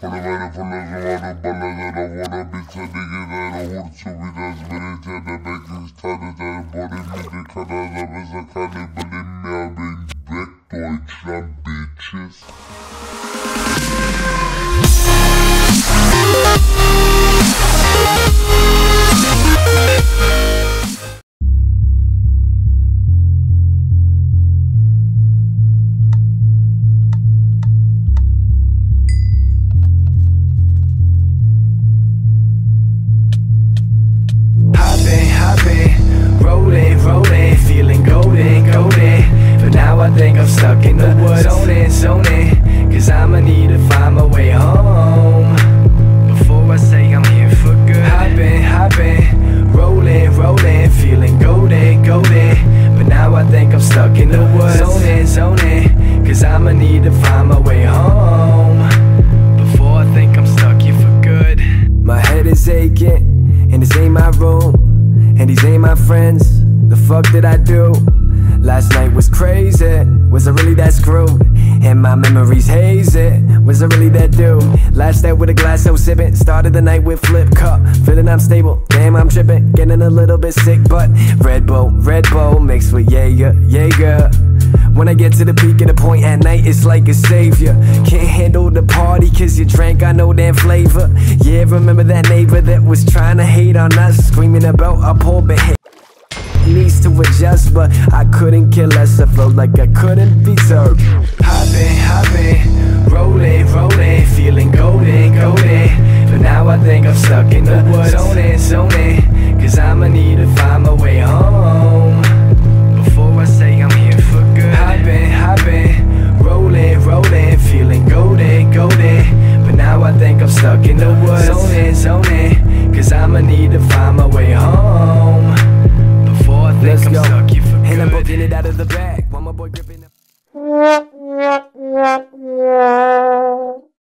Podovare položovano balada na vona bica digida na urcu vida zmerite na Bekistane da bonim mi Kanada bezakane bonim mi abin back Deutschland bitches. Started the night with flip cup, feeling I'm stable. Damn, I'm tripping, getting a little bit sick, but Red Bull mixed with Jaeger. When I get to the peak of the point at night, it's like a savior. Can't handle the party cause you drank, I know that flavor. Yeah, remember that neighbor that was trying to hate on us, screaming about our poor behavior. Needs to adjust, but I couldn't care less. I flow like I couldn't be served. Hoppin', rollin', feeling golden. But now I think I'm stuck in the woods. Zone in, cause I'ma need to find my way home before I say I'm here for good. Hoppin', rollin', feeling golden. But now I think I'm stuck in the woods. Zone in, cause I'ma need to find my way home. Let's go. And I'm booking it out of the bag. While my boy gripping